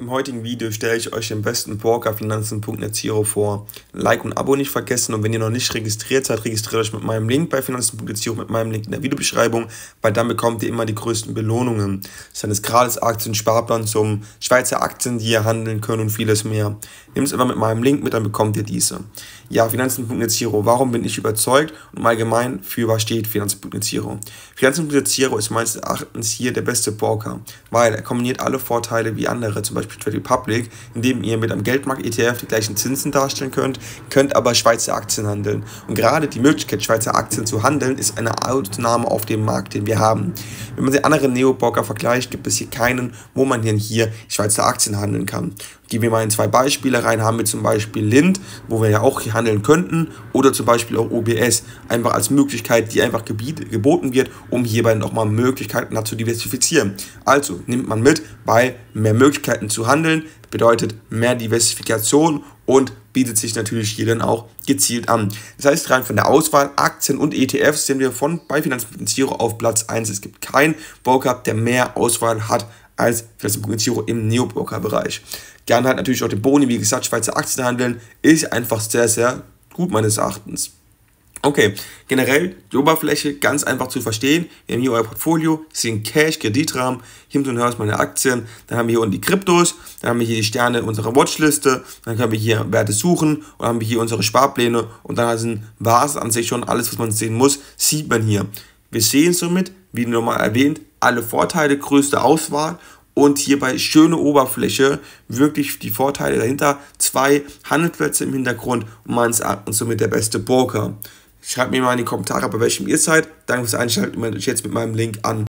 Im heutigen Video stelle ich euch den besten Broker Finanzen.net Zero vor. Like und Abo nicht vergessen, und wenn ihr noch nicht registriert seid, registriert euch mit meinem Link bei Finanzen.net Zero, mit meinem Link in der Videobeschreibung, weil dann bekommt ihr immer die größten Belohnungen. Seines gratis Aktien, Sparplan zum Schweizer Aktien, die ihr handeln könnt, und vieles mehr. Nehmt es einfach mit meinem Link mit, dann bekommt ihr diese. Ja, Finanzen.net Zero, warum bin ich überzeugt und im Allgemeinen für was steht Finanzen.net Zero? Finanzen.net Zero ist meines Erachtens hier der beste Broker, weil er kombiniert alle Vorteile wie andere, zum Beispiel Trade Republic, indem ihr mit einem Geldmarkt-ETF die gleichen Zinsen darstellen könnt aber Schweizer Aktien handeln. Und gerade die Möglichkeit, Schweizer Aktien zu handeln, ist eine Ausnahme auf dem Markt, den wir haben. Wenn man die anderen Neo-Broker vergleicht, gibt es hier keinen, wo man denn hier Schweizer Aktien handeln kann. Gehen wir mal in zwei Beispiele rein, haben wir zum Beispiel Lint, wo wir ja auch hier handeln könnten, oder zum Beispiel auch OBS, einfach als Möglichkeit, die einfach geboten wird, um hierbei nochmal Möglichkeiten zu diversifizieren. Also nimmt man mit, weil mehr Möglichkeiten zu handeln bedeutet mehr Diversifikation und bietet sich natürlich hier dann auch gezielt an. Das heißt, rein von der Auswahl Aktien und ETFs sind wir bei Finanzen.net Zero auf Platz 1. Es gibt keinen Broker, der mehr Auswahl hat als Finanzen.net Zero im Neo-Broker-Bereich. Gerne halt natürlich auch den Boni, wie gesagt, Schweizer Aktien handeln, ist einfach sehr, sehr gut meines Erachtens. Okay, generell die Oberfläche ganz einfach zu verstehen. Wir haben hier euer Portfolio, sehen Cash, Kreditrahmen, hier und her ist meine Aktien, dann haben wir hier unten die Kryptos, dann haben wir hier die Sterne in unserer Watchliste, dann können wir hier Werte suchen und haben wir hier unsere Sparpläne, und dann war es an sich schon alles, was man sehen muss, sieht man hier. Wir sehen somit, wie nochmal erwähnt, alle Vorteile, größte Auswahl und hierbei schöne Oberfläche, wirklich die Vorteile dahinter, zwei Handelsplätze im Hintergrund und meines Erachtens somit der beste Broker. Schreibt mir mal in die Kommentare, bei welchem ihr seid. Danke fürs Einschalten und meldet euch jetzt mit meinem Link an.